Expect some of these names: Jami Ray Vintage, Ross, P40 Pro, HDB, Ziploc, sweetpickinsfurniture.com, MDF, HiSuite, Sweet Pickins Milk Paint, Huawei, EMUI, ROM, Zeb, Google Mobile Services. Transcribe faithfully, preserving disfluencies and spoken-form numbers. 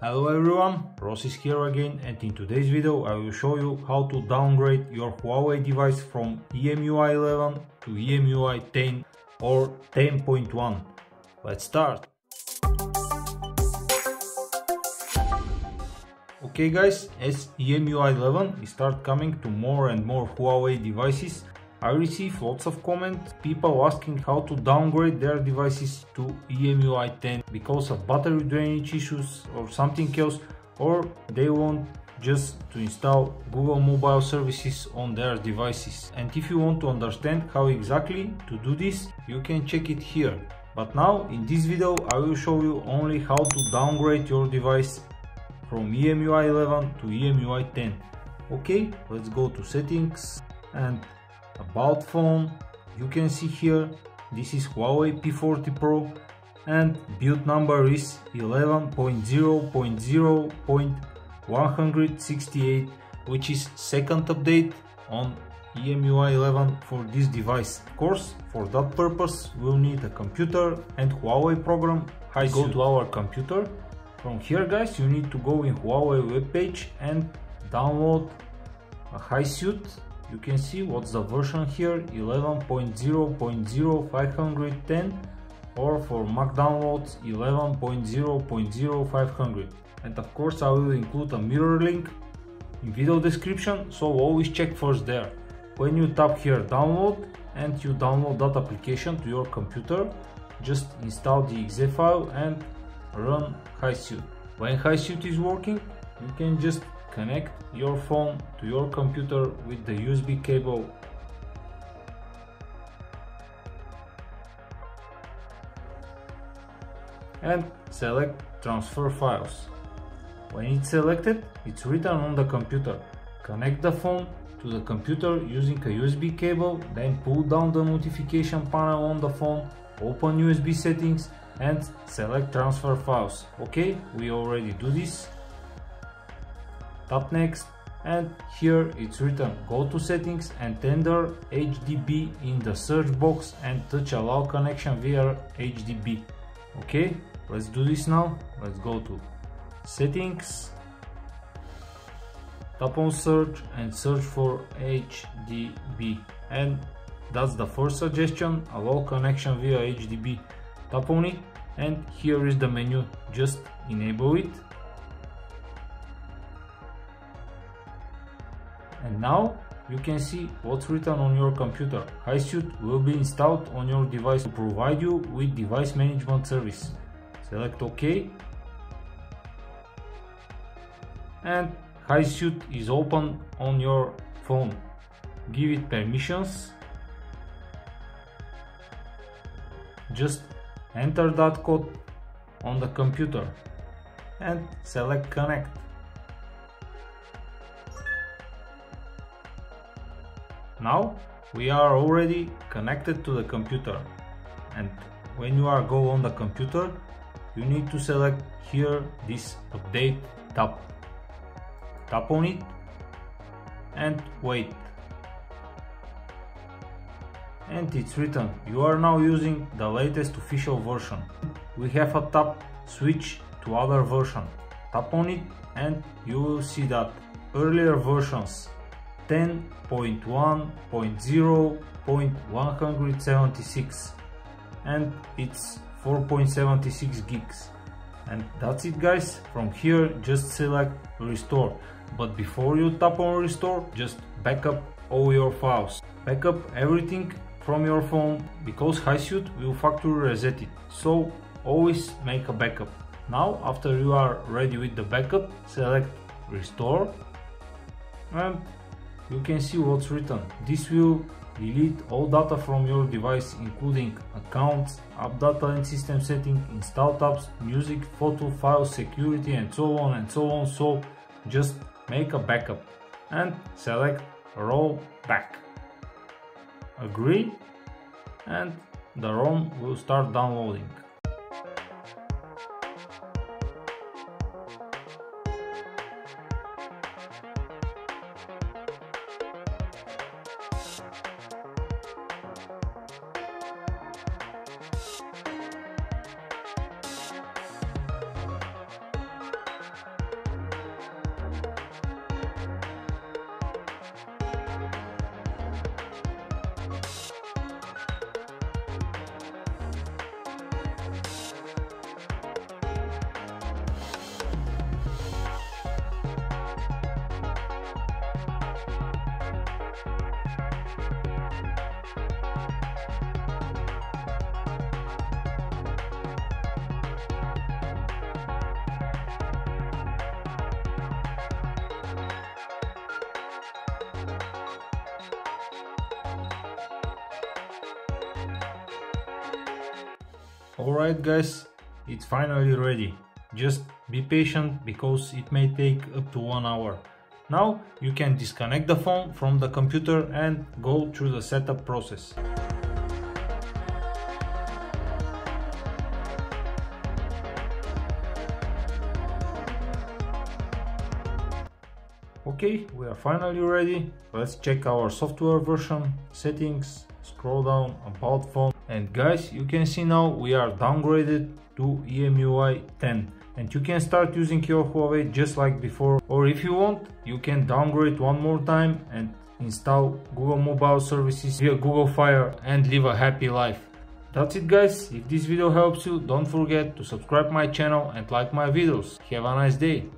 Hello everyone, Ross is here again, and in today's video I will show you how to downgrade your Huawei device from E M U I eleven to E M U I ten or ten point one. Let's start. Okay guys, as E M U I eleven is start coming to more and more Huawei devices, I receive lots of comments, people asking how to downgrade their devices to E M U I ten because of battery drainage issues or something else, or they want just to install Google Mobile Services on their devices. And if you want to understand how exactly to do this, you can check it here. But now in this video I will show you only how to downgrade your device from E M U I eleven to E M U I ten. Okay, let's go to settings and about phone. You can see here this is Huawei P forty Pro and build number is eleven point zero point zero point one sixty-eight, which is second update on E M U I eleven for this device. Of course, for that purpose we'll need a computer and Huawei program HiSuite. Go to our computer. From here guys, you need to go in Huawei webpage and download a HiSuite. You can see what's the version here, eleven point zero point zero five ten, or for Mac downloads eleven point zero point zero five hundred. And of course I will include a mirror link in video description, so always check first there. When you tap here download and you download that application to your computer, just install the .exe file and run HiSuite. When HiSuite is working, you can just connect your phone to your computer with the U S B cable. And select transfer files. When it's selected, it's written on the computer. Connect the phone to the computer using a U S B cable, then pull down the notification panel on the phone, open U S B settings and select transfer files. Okay, we already do this. Tap next, and here it's written go to settings and enter H D B in the search box and touch allow connection via H D B. Okay, let's do this now. Let's go to settings, tap on search and search for H D B, and that's the first suggestion, allow connection via H D B. Tap on it and here is the menu, just enable it. And now you can see what's written on your computer. HiSuite will be installed on your device to provide you with device management service. Select OK. And HiSuite is open on your phone. Give it permissions. Just enter that code on the computer and select connect. Now we are already connected to the computer, and when you are go on the computer you need to select here this update tab. Tap on it and wait, and it's written you are now using the latest official version. We have a tab switch to other version. Tap on it and you will see that earlier versions ten point one point zero point one seventy-six and it's four point seven six gigs. And that's it guys. From here just select restore, but before you tap on restore just backup all your files, backup everything from your phone, because HiSuite will factory reset it, so always make a backup. Now after you are ready with the backup, select restore and you can see what's written. This will delete all data from your device, including accounts, app data and system settings, install tabs, music, photo, files, security and so on and so on. So just make a backup and select roll back. Agree, and the ROM will start downloading. Alright guys, it's finally ready. Just be patient because it may take up to one hour. Now you can disconnect the phone from the computer and go through the setup process. Okay, we are finally ready. Let's check our software version, settings, scroll down, about phone. And guys, you can see now we are downgraded to E M U I ten, and you can start using your Huawei just like before, or if you want you can downgrade one more time and install Google Mobile Services via Google Fire and live a happy life. That's it guys, if this video helps you, don't forget to subscribe my channel and like my videos. Have a nice day.